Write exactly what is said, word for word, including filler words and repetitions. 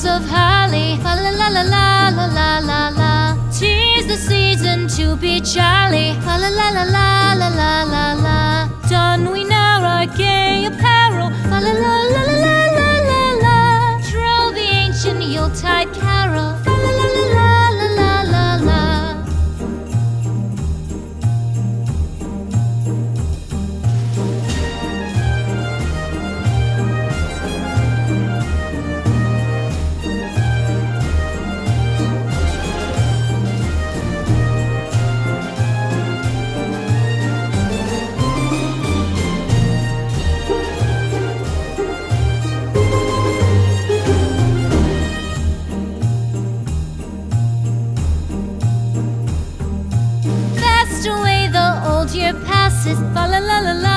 flowers of holly, la la la la la la la la. 'Tis the season to be jolly, la la la la la la la la. Don we now our gay apparel, la la la la la la la la. Troll the ancient Yuletide carol, la la la la la. Passes, fa la la la la.